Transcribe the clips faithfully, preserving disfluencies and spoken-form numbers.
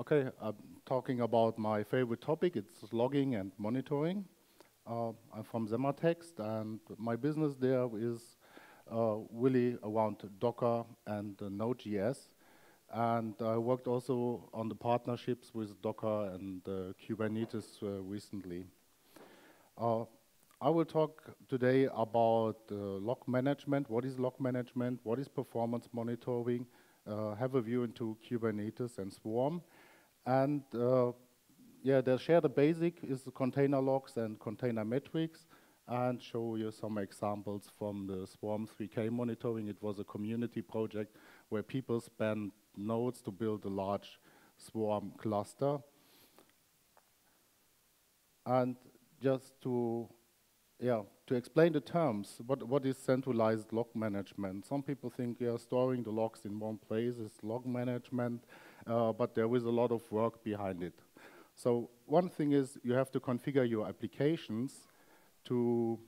Okay, I'm talking about my favorite topic. It's logging and monitoring. Uh, I'm from Sematext, and my business there is uh, really around Docker and uh, Node.js. And I worked also on the partnerships with Docker and uh, Kubernetes uh, recently. Uh, I will talk today about uh, log management. What is log management? What is performance monitoring? Uh, have a view into Kubernetes and Swarm. And uh, yeah, they'll share the basic is the container logs and container metrics and show you some examples from the Swarm three K monitoring. It was a community project where people spent nodes to build a large Swarm cluster. And just to, yeah, to explain the terms, what, what is centralized log management? Some people think yeah, storing the logs in one place is log management. Uh, but there is a lot of work behind it. So one thing is you have to configure your applications to,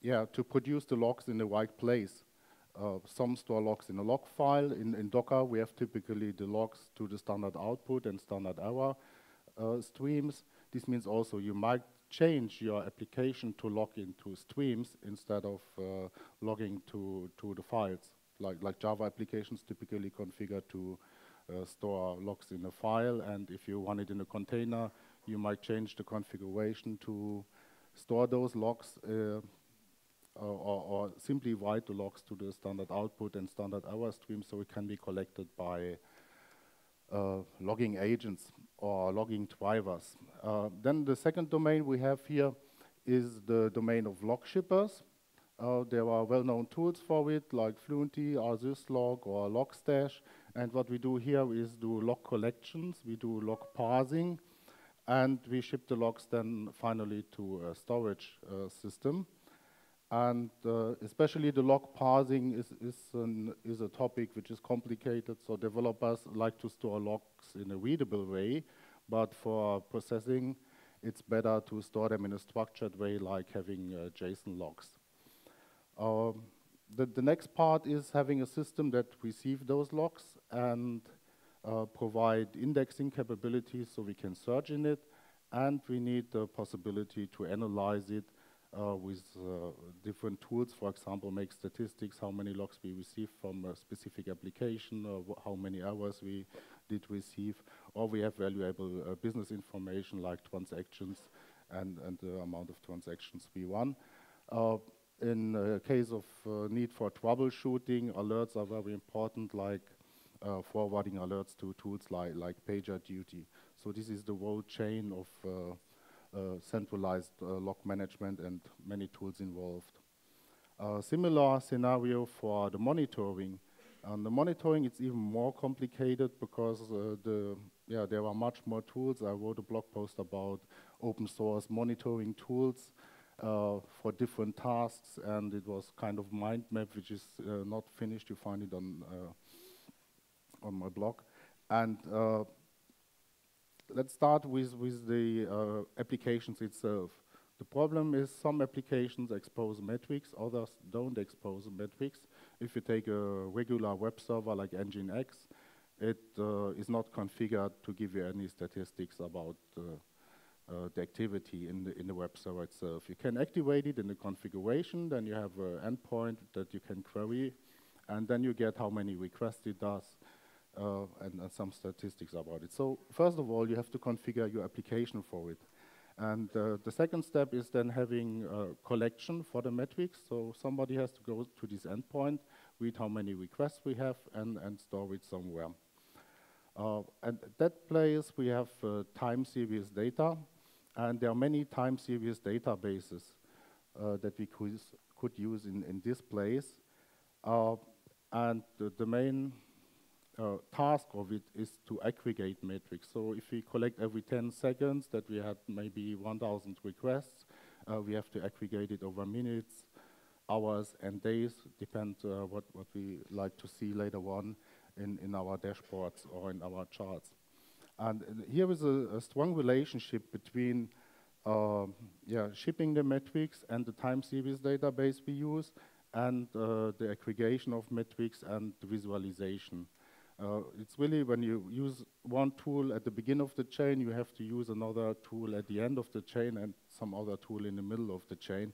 yeah, to produce the logs in the right place. Uh, some store logs in a log file. In, in Docker, we have typically the logs to the standard output and standard error uh, streams. This means also you might change your application to log into streams instead of uh, logging to, to the files, like, like Java applications typically configure to Uh, store logs in a file, and if you want it in a container, you might change the configuration to store those logs uh, or, or, or simply write the logs to the standard output and standard error stream so it can be collected by uh, logging agents or logging drivers. Uh, then the second domain we have here is the domain of log shippers. Uh, there are well-known tools for it, like Fluentd, RSyslog, or Logstash. And what we do here is do log collections, we do log parsing, and we ship the logs then finally to a storage uh, system. And uh, especially the log parsing is, is, an, is a topic which is complicated, so developers like to store logs in a readable way, but for processing, it's better to store them in a structured way, like having uh, JSON logs. Um, The, the next part is having a system that receives those logs and uh, provide indexing capabilities so we can search in it, and we need the possibility to analyze it uh, with uh, different tools, for example, make statistics, how many logs we receive from a specific application, or how many hours we did receive, or we have valuable uh, business information like transactions and, and the amount of transactions we run. Uh, In uh, case of uh, need for troubleshooting, alerts are very important, like uh, forwarding alerts to tools like, like PagerDuty. So this is the whole chain of uh, uh, centralized uh, log management and many tools involved. Uh, similar scenario for the monitoring. And the monitoring, it's even more complicated because uh, the, yeah, there are much more tools. I wrote a blog post about open source monitoring tools for different tasks, and it was kind of mind map, which is uh, not finished. You find it on uh, on my blog. And uh, let's start with with the uh, applications itself. The problem is some applications expose metrics, others don't expose metrics. If you take a regular web server like Nginx, it uh, is not configured to give you any statistics about Uh, the activity in the, in the web server itself. You can activate it in the configuration, then you have an endpoint that you can query, and then you get how many requests it does uh, and, and some statistics about it. So first of all, you have to configure your application for it. And uh, the second step is then having a collection for the metrics. So somebody has to go to this endpoint, read how many requests we have, and, and store it somewhere. Uh, at that place, we have uh, time series data. And there are many time series databases uh, that we could, could use in, in this place. Uh, and the, the main uh, task of it is to aggregate metrics. So if we collect every ten seconds that we had maybe one thousand requests, uh, we have to aggregate it over minutes, hours, and days, depends uh, what, what we like to see later on in, in our dashboards or in our charts. And here is a, a strong relationship between uh, yeah, shipping the metrics and the time series database we use, and uh, the aggregation of metrics and the visualization. Uh, it's really when you use one tool at the beginning of the chain, you have to use another tool at the end of the chain and some other tool in the middle of the chain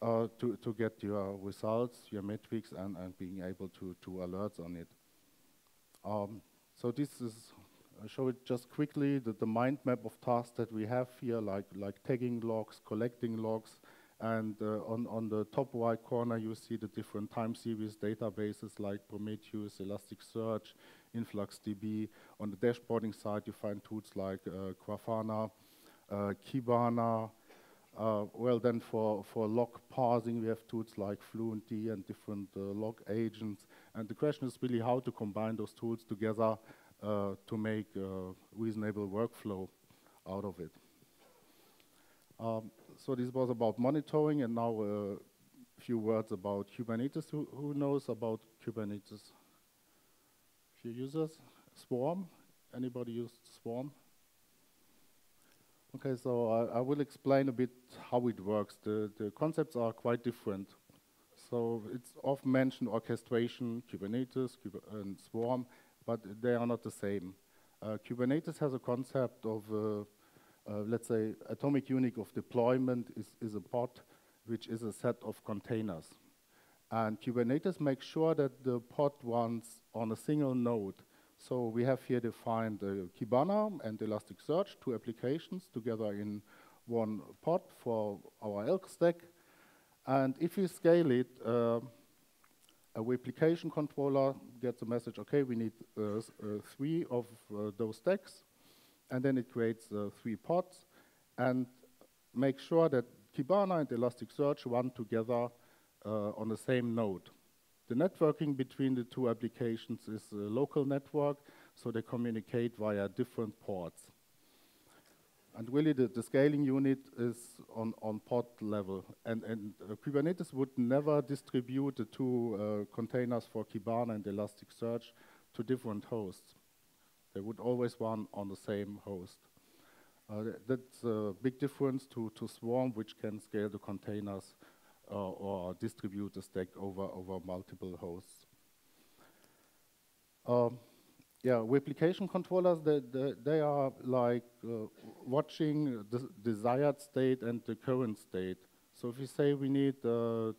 uh, to, to get your results, your metrics, and, and being able to, to alert on it. Um, so this is, I'll show it just quickly, the, the mind map of tasks that we have here, like, like tagging logs, collecting logs, and uh, on, on the top right corner, you see the different time series databases like Prometheus, Elasticsearch, InfluxDB. On the dashboarding side, you find tools like uh, Grafana, uh, Kibana. Uh, well, then for, for log parsing, we have tools like Fluentd and different uh, log agents. And the question is really how to combine those tools together uh, to make a reasonable workflow out of it. Um, So this was about monitoring, and now a uh, few words about Kubernetes. Who, who knows about Kubernetes? Few users? Swarm? Anybody used Swarm? Okay, so I, I will explain a bit how it works. The, the concepts are quite different. So it's often mentioned orchestration, Kubernetes, Kub and Swarm, but they are not the same. Uh, Kubernetes has a concept of uh, Uh, let's say atomic unit of deployment is, is a pod, which is a set of containers. And Kubernetes makes sure that the pod runs on a single node. So we have here defined uh, Kibana and Elasticsearch, two applications together in one pod for our E L K stack. And if we scale it, uh, a replication controller gets a message, okay, we need uh, s uh, three of uh, those stacks. And then it creates uh, three pods and makes sure that Kibana and Elasticsearch run together uh, on the same node. The networking between the two applications is a local network, so they communicate via different ports. And really the, the scaling unit is on, on pod level. And, and uh, Kubernetes would never distribute the two uh, containers for Kibana and Elasticsearch to different hosts. They would always run on the same host. Uh, th that's a big difference to, to Swarm, which can scale the containers uh, or distribute the stack over, over multiple hosts. Um, yeah, replication controllers, they, they, they are like uh, watching the desired state and the current state. So if we say we need uh,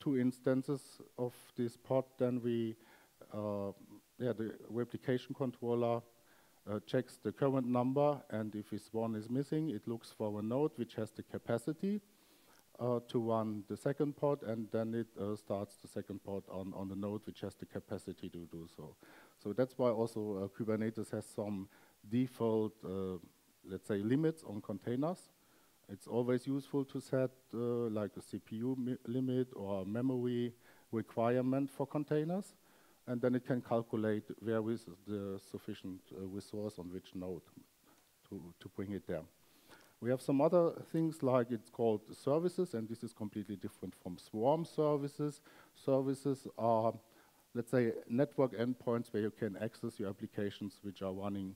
two instances of this pod, then we uh, Yeah, the replication controller uh, checks the current number, and if this one is missing, it looks for a node which has the capacity uh, to run the second pod, and then it uh, starts the second pod on, on the node which has the capacity to do so. So that's why also uh, Kubernetes has some default, uh, let's say, limits on containers. It's always useful to set uh, like a C P U mi limit or a memory requirement for containers. And then it can calculate where is the sufficient uh, resource on which node to, to bring it there. We have some other things like it's called services, and this is completely different from Swarm services. Services are, let's say, network endpoints where you can access your applications which are running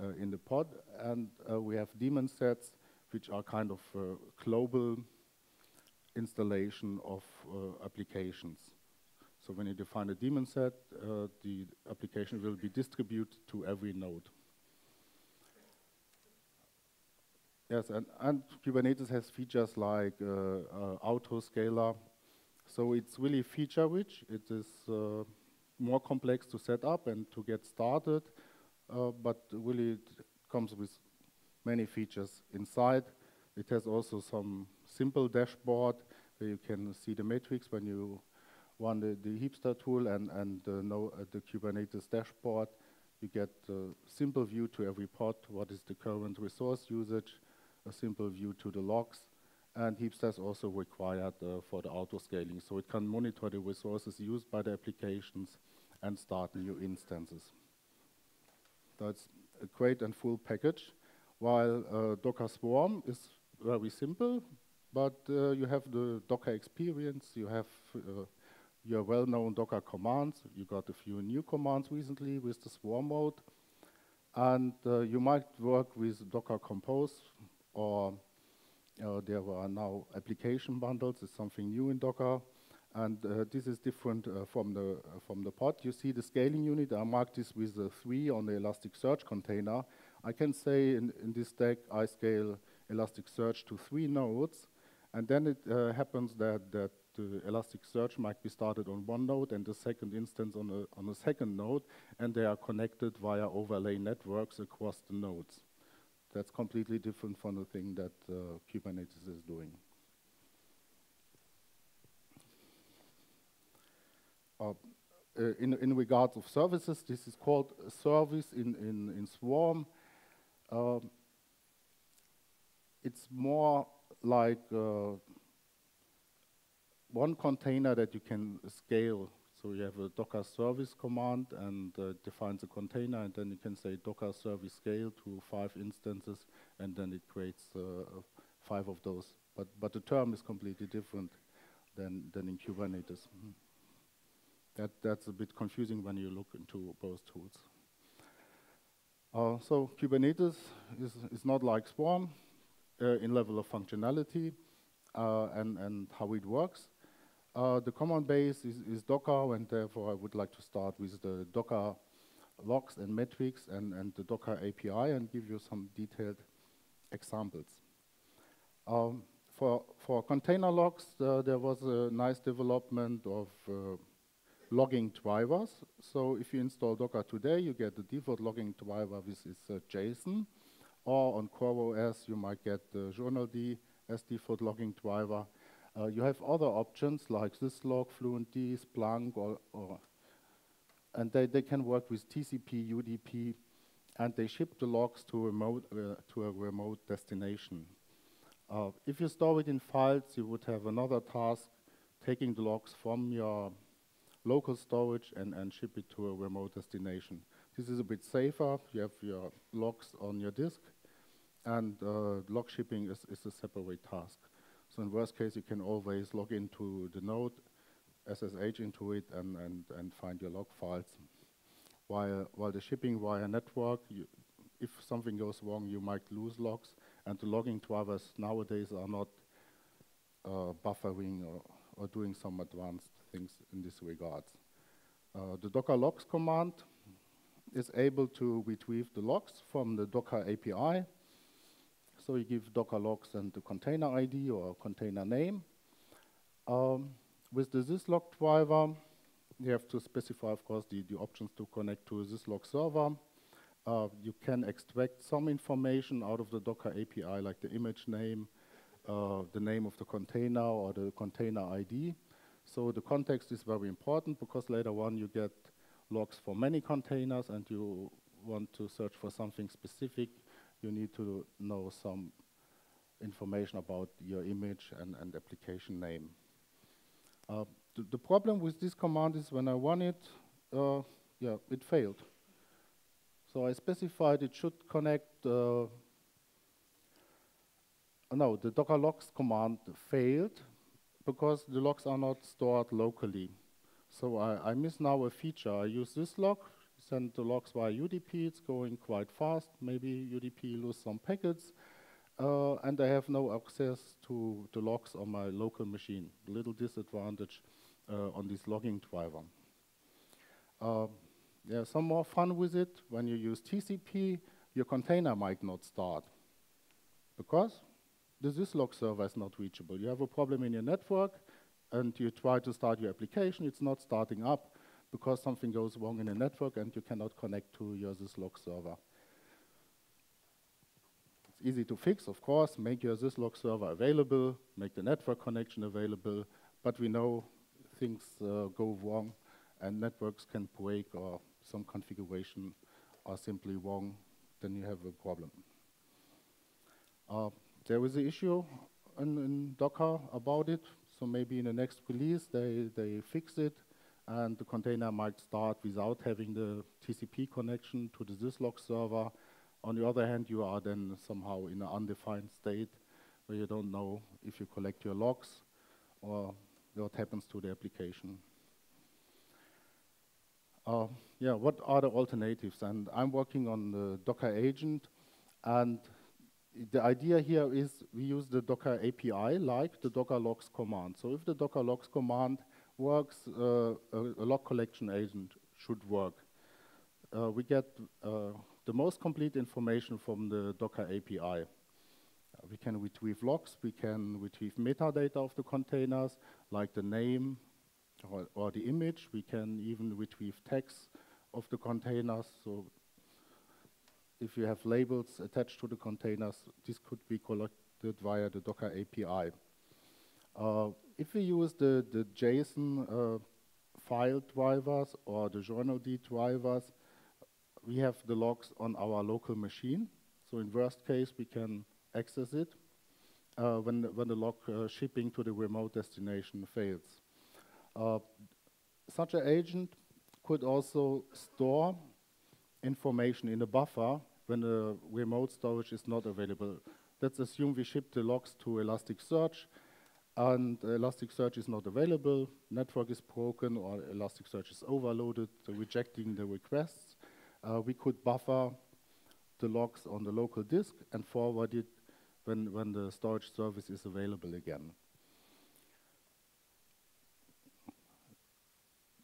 uh, in the pod. And uh, we have daemon sets, which are kind of uh, global installation of uh, applications. So when you define a daemon set, uh, the application will be distributed to every node. Yes, and, and Kubernetes has features like uh, uh, autoscaler. So it's really feature-rich. It is uh, more complex to set up and to get started, uh, but really it comes with many features inside. It has also some simple dashboard where you can see the metrics when you one, the, the Heapster tool and, and uh, no, uh, the Kubernetes dashboard. You get a simple view to every pod, what is the current resource usage, a simple view to the logs, and Heapster is also required uh, for the auto-scaling, so it can monitor the resources used by the applications and start new instances. That's a great and full package, while uh, Docker Swarm is very simple, but uh, you have the Docker experience, you have uh, your well-known Docker commands. You got a few new commands recently with the Swarm mode. And uh, you might work with Docker Compose, or uh, there are now application bundles. It's something new in Docker. And uh, this is different uh, from the uh, from the pod. You see the scaling unit. I marked this with a three on the Elasticsearch container. I can say in, in this stack I scale Elasticsearch to three nodes, and then it uh, happens that that uh, Elasticsearch might be started on one node and the second instance on a on a second node, and they are connected via overlay networks across the nodes. That's completely different from the thing that uh, Kubernetes is doing. Uh, in, in regards of services, this is called a service in, in, in Swarm. Um, it's more like uh, one container that you can scale. So you have a Docker service command and uh, defines a container, and then you can say Docker service scale to five instances, and then it creates uh, five of those. But, but the term is completely different than, than in Kubernetes. Mm-hmm. That, that's a bit confusing when you look into both tools. Uh, so Kubernetes is, is not like Swarm uh, in level of functionality uh, and, and how it works. Uh, the common base is, is Docker, and therefore I would like to start with the Docker logs and metrics and, and the Docker A P I and give you some detailed examples. Um, for, for container logs, uh, there was a nice development of uh, logging drivers. So if you install Docker today, you get the default logging driver, which is uh, JSON. Or on CoreOS, you might get the JournalD as default logging driver. Uh, you have other options like syslog, Fluentd, Splunk, or, or and they, they can work with T C P, U D P, and they ship the logs to, remote, uh, to a remote destination. Uh, if you store it in files, you would have another task taking the logs from your local storage and, and ship it to a remote destination. This is a bit safer. You have your logs on your disk, and uh, log shipping is, is a separate task. So in worst case, you can always log into the node, S S H into it, and, and, and find your log files. While, while the shipping via network, you, if something goes wrong, you might lose logs, and the logging drivers nowadays are not uh, buffering or, or doing some advanced things in this regard. Uh, the Docker logs command is able to retrieve the logs from the Docker A P I. So you give Docker logs and the container I D or container name. Um, with the syslog driver, you have to specify, of course, the, the options to connect to a syslog server. Uh, you can extract some information out of the Docker A P I, like the image name, uh, the name of the container, or the container I D. So the context is very important, because later on you get logs for many containers and you want to search for something specific. You need to know some information about your image and, and application name. Uh, th the problem with this command is when I run it, uh, yeah, it failed. So I specified it should connect, uh, no, the Docker logs command failed, because the logs are not stored locally. So I, I miss now a feature. I use this log, send the logs via U D P. It's going quite fast. Maybe U D P loses some packets. Uh, and I have no access to the logs on my local machine. Little disadvantage uh, on this logging driver. Uh, there's some more fun with it. When you use T C P, your container might not start. Because? The syslog server is not reachable. You have a problem in your network, and you try to start your application. It's not starting up because something goes wrong in the network, and you cannot connect to your syslog server. It's easy to fix, of course. Make your syslog server available, make the network connection available, but we know things uh, go wrong, and networks can break, or some configuration are simply wrong. Then you have a problem. Uh, There was an issue in, in Docker about it, so maybe in the next release they, they fix it, and the container might start without having the T C P connection to the syslog server. On the other hand, you are then somehow in an undefined state where you don't know if you collect your logs or what happens to the application. Uh, yeah, what are the alternatives? And I'm working on the Docker agent, and the idea here is we use the Docker A P I like the Docker logs command. So if the Docker logs command works, uh, a, a log collection agent should work. Uh, we get uh, the most complete information from the Docker A P I. Uh, we can retrieve logs, we can retrieve metadata of the containers, like the name or, or the image. We can even retrieve tags of the containers. So if you have labels attached to the containers, this could be collected via the Docker A P I. Uh, if we use the, the JSON uh, file drivers or the JournalD drivers, we have the logs on our local machine. So in worst case, we can access it uh, when, the, when the log uh, shipping to the remote destination fails. Uh, such an agent could also store information in a buffer when the remote storage is not available. Let's assume we ship the logs to Elasticsearch, and Elasticsearch is not available, network is broken, or Elasticsearch is overloaded, so rejecting the requests. Uh, we could buffer the logs on the local disk and forward it when, when the storage service is available again.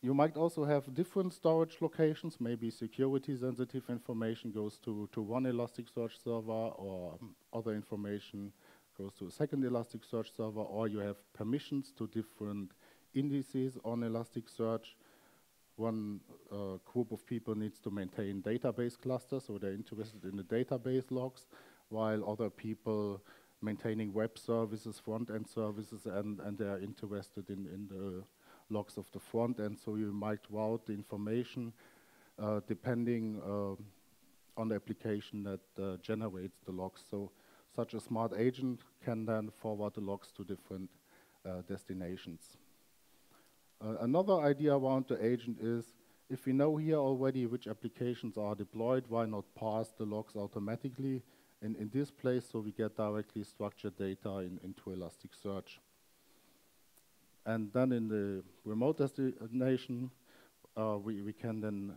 You might also have different storage locations. Maybe security-sensitive information goes to, to one Elasticsearch server, or um, other information goes to a second Elasticsearch server, or you have permissions to different indices on Elasticsearch. One uh, group of people needs to maintain database clusters, so they're interested in the database logs, while other people maintaining web services, front-end services, and, and they're interested in, in the logs of the front-end. So you might route the information uh, depending um, on the application that uh, generates the logs. So such a smart agent can then forward the logs to different uh, destinations. Uh, another idea around the agent is, if we know here already which applications are deployed, why not parse the logs automatically in, in this place, so we get directly structured data in, into Elasticsearch. And then in the remote destination, uh, we, we can then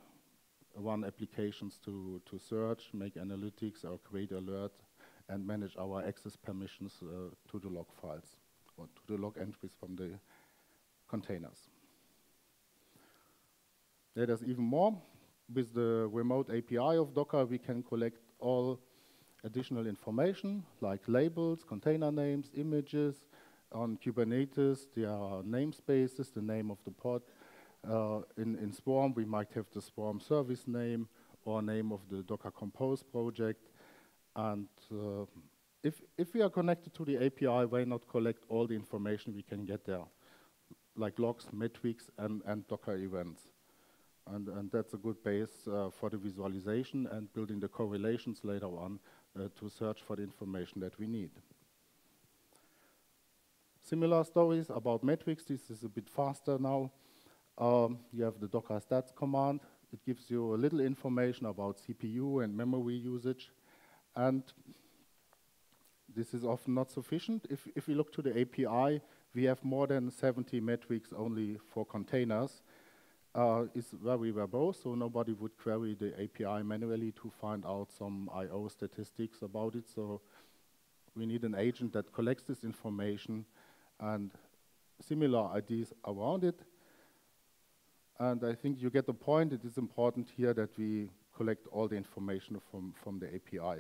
run applications to, to search, make analytics, or create alerts, and manage our access permissions uh, to the log files, or to the log entries from the containers. Yeah, there's even more. With the remote A P I of Docker, we can collect all additional information, like labels, container names, images. On Kubernetes, there are namespaces, the name of the pod. Uh, in, in Swarm, we might have the Swarm service name, or name of the Docker Compose project. And uh, if, if we are connected to the A P I, why not collect all the information we can get there, like logs, metrics, and, and Docker events. And, and that's a good base uh, for the visualization and building the correlations later on uh, to search for the information that we need. Similar stories about metrics. This is a bit faster now. Um, you have the Docker stats command. It gives you a little information about C P U and memory usage. And this is often not sufficient. If, if we look to the A P I, we have more than seventy metrics only for containers. Uh, it's very verbose, so nobody would query the A P I manually to find out some I O statistics about it. So we need an agent that collects this information and similar ideas around it. And I think you get the point. It is important here that we collect all the information from, from the A P I.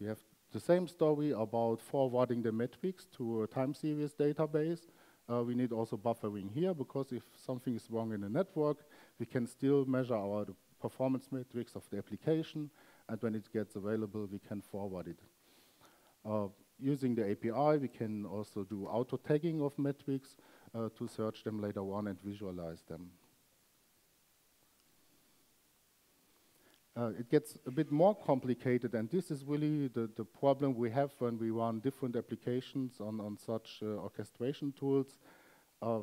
We have the same story about forwarding the metrics to a time series database. Uh, we need also buffering here, because if something is wrong in the network, we can still measure our performance metrics of the application, and when it gets available, we can forward it. Uh, using the A P I, we can also do auto-tagging of metrics uh, to search them later on and visualize them. Uh, it gets a bit more complicated, and this is really the, the problem we have when we run different applications on, on such uh, orchestration tools. Uh,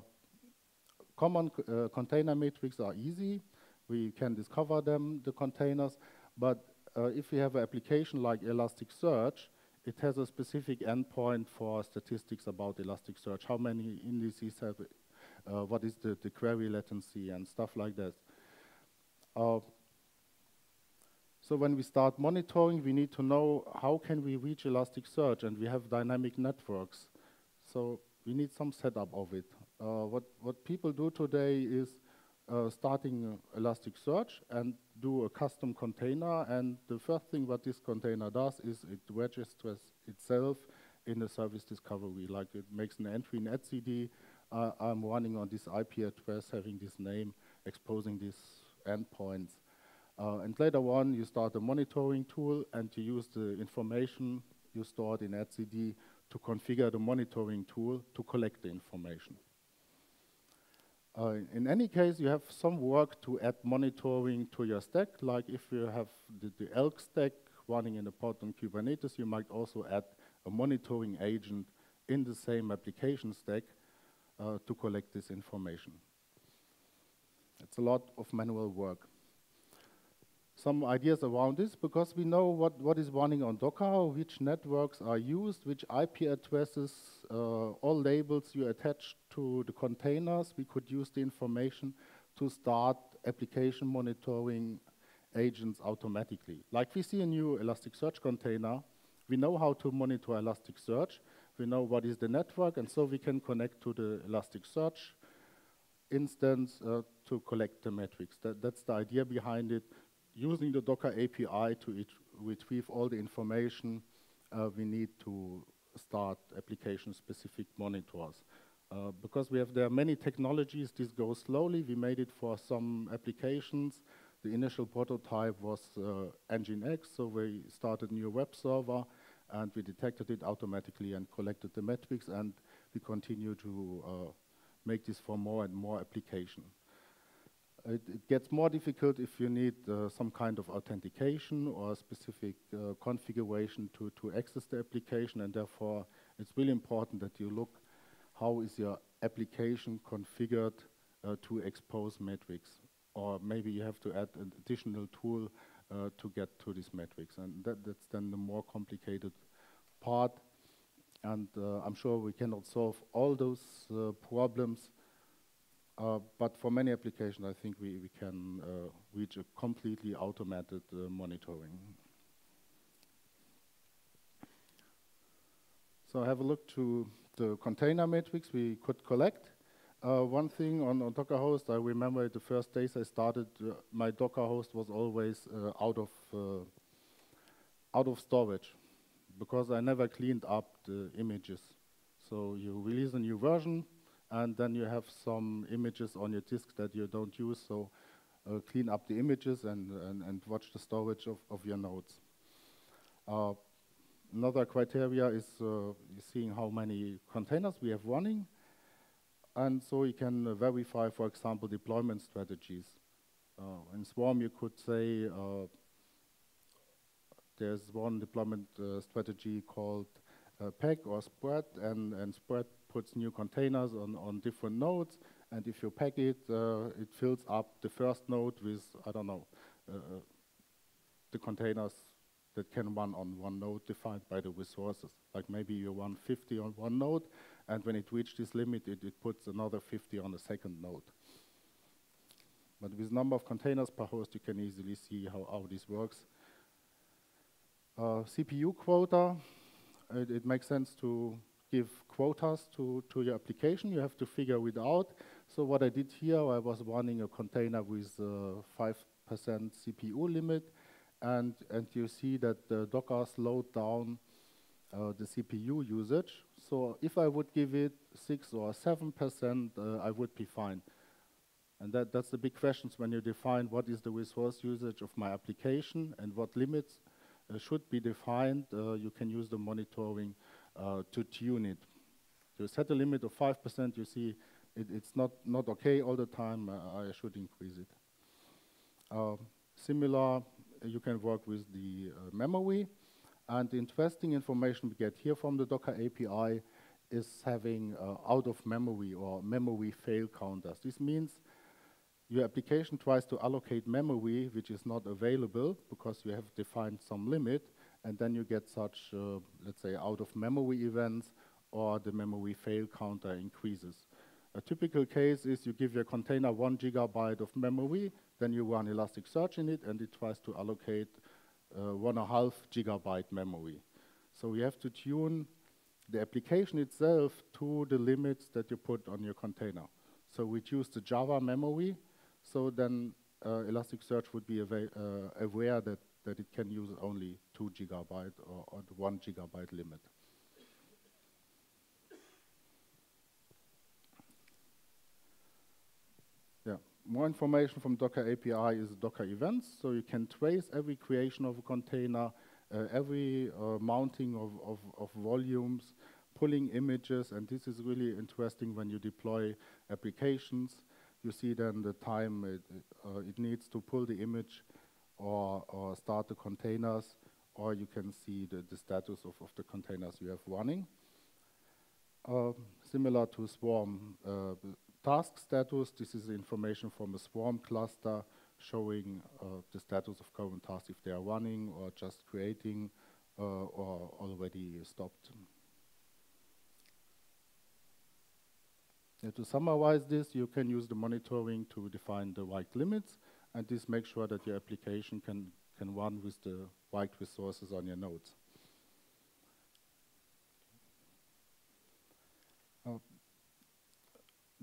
common uh, container metrics are easy. We can discover them, the containers, but uh, if we have an application like Elasticsearch, it has a specific endpoint for statistics about Elasticsearch. How many indices have it? Uh, what is the, the query latency and stuff like that. Uh, So when we start monitoring, we need to know how can we reach Elasticsearch, and we have dynamic networks. So we need some setup of it. uh, what, what people do today is uh, starting Elasticsearch and do a custom container, and the first thing what this container does is it registers itself in a service discovery, like it makes an entry in etcd, uh, I'm running on this I P address having this name, exposing these endpoints. Uh, and later on, you start a monitoring tool and you use the information you stored in etcd to configure the monitoring tool to collect the information. Uh, in any case, you have some work to add monitoring to your stack, like if you have the, the ELK stack running in a pod on Kubernetes, you might also add a monitoring agent in the same application stack uh, to collect this information. It's a lot of manual work. Some ideas around this, because we know what, what is running on Docker, which networks are used, which I P addresses, uh, all labels you attach to the containers. We could use the information to start application monitoring agents automatically. Like we see a new Elasticsearch container, we know how to monitor Elasticsearch, we know what is the network, and so we can connect to the Elasticsearch instance uh, to collect the metrics. That, that's the idea behind it. Using the Docker A P I to retrieve all the information uh, we need to start application-specific monitors. Uh, because we have there are many technologies, this goes slowly. We made it for some applications. The initial prototype was uh, Nginx, so we started a new web server and we detected it automatically and collected the metrics, and we continue to uh, make this for more and more applications. It, it gets more difficult if you need uh, some kind of authentication or specific uh, configuration to, to access the application, and therefore it's really important that you look how is your application configured uh, to expose metrics, or maybe you have to add an additional tool uh, to get to these metrics, and that, that's then the more complicated part, and uh, I'm sure we cannot solve all those uh, problems. Uh, but for many applications, I think we, we can uh, reach a completely automated uh, monitoring. So have a look to the container metrics we could collect. Uh, one thing on, on Docker host, I remember the first days I started, uh, my Docker host was always uh, out of uh, out of storage because I never cleaned up the images. So you release a new version, and then you have some images on your disk that you don't use, so uh, clean up the images and, and, and watch the storage of, of your nodes. Uh, another criteria is uh, seeing how many containers we have running, and so you can uh, verify, for example, deployment strategies. Uh, in Swarm, you could say uh, there's one deployment uh, strategy called uh, pack or spread, and, and spread puts new containers on, on different nodes, and if you pack it, uh, it fills up the first node with, I don't know, uh, the containers that can run on one node defined by the resources. Like maybe you run fifty on one node, and when it reaches this limit, it, it puts another fifty on the second node. But with number of containers per host, you can easily see how, how this works. Uh, C P U quota, it, it makes sense to give quotas to, to your application. You have to figure it out. So what I did here, I was running a container with a five percent C P U limit, and, and you see that the Docker slowed down uh, the C P U usage. So if I would give it six or seven percent, uh, I would be fine. And that, that's the big questions when you define what is the resource usage of my application and what limits uh, should be defined. Uh, you can use the monitoring Uh, to tune it. You set a limit of five percent, you see it, it's not, not okay all the time, uh, I should increase it. Uh, similar, uh, you can work with the uh, memory, and the interesting information we get here from the Docker A P I is having uh, out of memory or memory fail counters. This means your application tries to allocate memory which is not available because you have defined some limit, and then you get such, uh, let's say, out-of-memory events, or the memory fail counter increases. A typical case is you give your container one gigabyte of memory, then you run Elasticsearch in it, and it tries to allocate uh, one and a half gigabyte memory. So we have to tune the application itself to the limits that you put on your container. So reduce the Java memory, so then uh, Elasticsearch would be aware, uh, aware that, that it can use only two gigabyte or, or the one gigabyte limit. More information from Docker A P I is Docker events, so you can trace every creation of a container, uh, every uh, mounting of, of, of volumes, pulling images, and this is really interesting when you deploy applications. You see then the time it, uh, it needs to pull the image or, or start the containers, or you can see the, the status of, of the containers you have running. Uh, similar to Swarm, uh, task status, this is information from a Swarm cluster showing uh, the status of current tasks if they are running or just creating uh, or already stopped. And to summarize this, you can use the monitoring to define the right limits, and this makes sure that your application can, can run with the right resources on your nodes. Uh,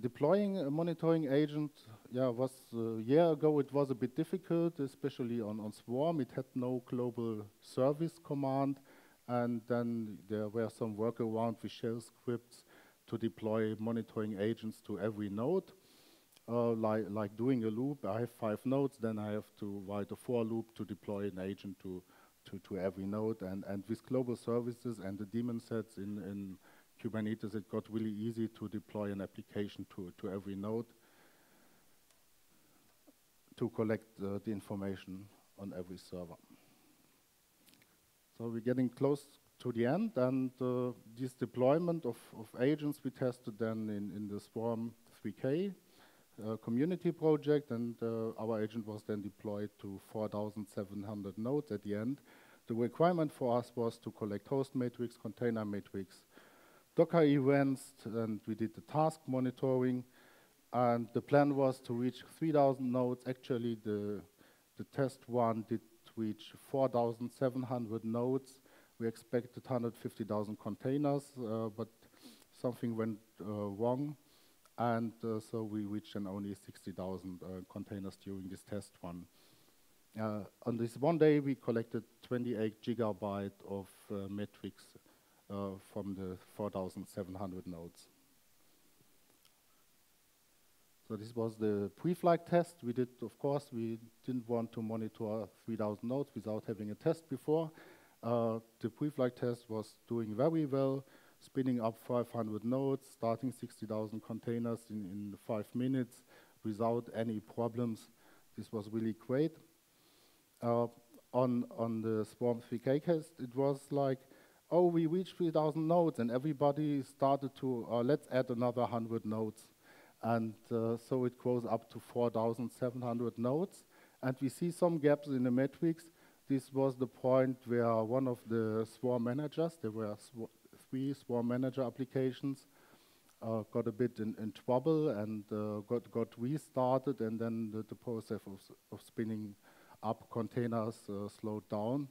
Deploying a monitoring agent, yeah, was a year ago. It was a bit difficult, especially on, on Swarm. It had no global service command, and then there were some workaround with shell scripts to deploy monitoring agents to every node, uh, like, like doing a loop. I have five nodes, then I have to write a for loop to deploy an agent to, to, to every node. And, and with global services and the daemon sets in, in Kubernetes, it got really easy to deploy an application to, to every node to collect uh, the information on every server. So we're getting close to the end, and uh, this deployment of, of agents we tested then in, in the Swarm three K uh, community project, and uh, our agent was then deployed to four thousand seven hundred nodes at the end. The requirement for us was to collect host matrix, container matrix, Docker events, and we did the task monitoring, and the plan was to reach three thousand nodes. Actually, the, the test one did reach four thousand seven hundred nodes. We expected one hundred fifty thousand containers, uh, but something went uh, wrong, and uh, so we reached an only sixty thousand uh, containers during this test one. Uh, on this one day, we collected twenty-eight gigabyte of uh, metrics Uh, from the four thousand seven hundred nodes. So this was the pre-flight test. We did, of course, we didn't want to monitor three thousand nodes without having a test before. Uh, the pre-flight test was doing very well, spinning up five hundred nodes, starting sixty thousand containers in, in five minutes without any problems. This was really great. Uh, on, on the Swarm three K test, it was like, oh, we reached three thousand nodes, and everybody started to, uh, let's add another one hundred nodes. And uh, so it grows up to four thousand seven hundred nodes. And we see some gaps in the metrics. This was the point where one of the Swarm managers, there were sw three Swarm manager applications, uh, got a bit in, in trouble and uh, got, got restarted, and then the, the process of, of spinning up containers uh, slowed down.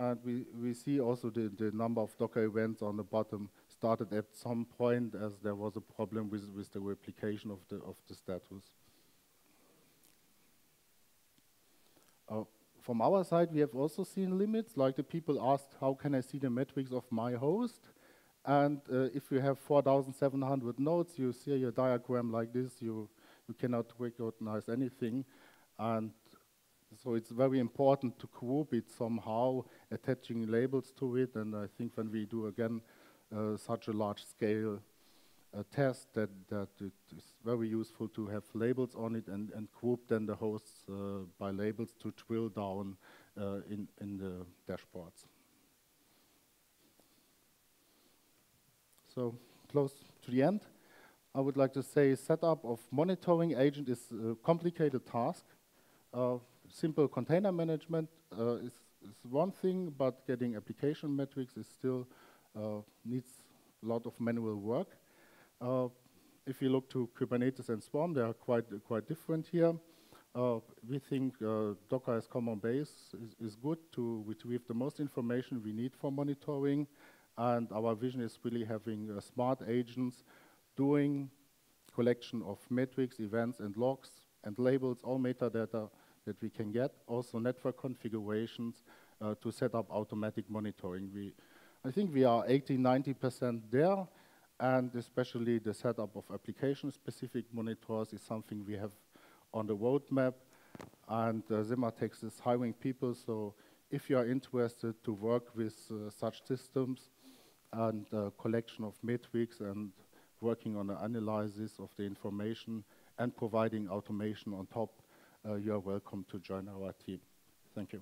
And we, we see also the, the number of Docker events on the bottom started at some point, as there was a problem with, with the replication of the, of the status. Uh, from our side, we have also seen limits, like the people asked, how can I see the metrics of my host? And uh, if you have four thousand seven hundred nodes, you see a diagram like this, you, you cannot recognize anything. And so it's very important to group it somehow, attaching labels to it, and I think when we do again uh, such a large scale uh, test, that, that it is very useful to have labels on it and, and group then the hosts uh, by labels to drill down uh, in, in the dashboards. So close to the end, I would like to say setup of monitoring agent is a complicated task. Uh, Simple container management uh, is, is one thing, but getting application metrics is still uh, needs a lot of manual work. Uh, if you look to Kubernetes and Swarm, they are quite quite different here. Uh, we think uh, Docker as common base is, is good to retrieve the most information we need for monitoring, and our vision is really having uh, smart agents doing collection of metrics, events, and logs, and labels, all metadata that we can get, also network configurations uh, to set up automatic monitoring. We, I think we are eighty, ninety percent there, and especially the setup of application-specific monitors is something we have on the roadmap, and uh, Sematext is hiring people, so if you are interested to work with uh, such systems and uh, collection of metrics and working on the analysis of the information and providing automation on top, uh, you are welcome to join our team. Thank you.